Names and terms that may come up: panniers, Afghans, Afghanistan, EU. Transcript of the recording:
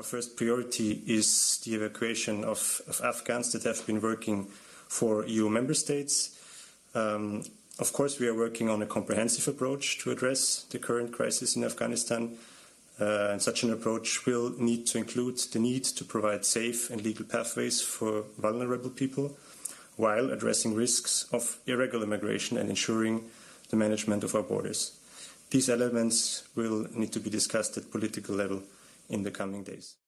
Our first priority is the evacuation of Afghans that have been working for EU member states. Of course, we are working on a comprehensive approach to address the current crisis in Afghanistan. And such an approach will need to include the need to provide safe and legal pathways for vulnerable people, while addressing risks of irregular migration and ensuring the management of our borders. These elements will need to be discussed at political level in the coming days.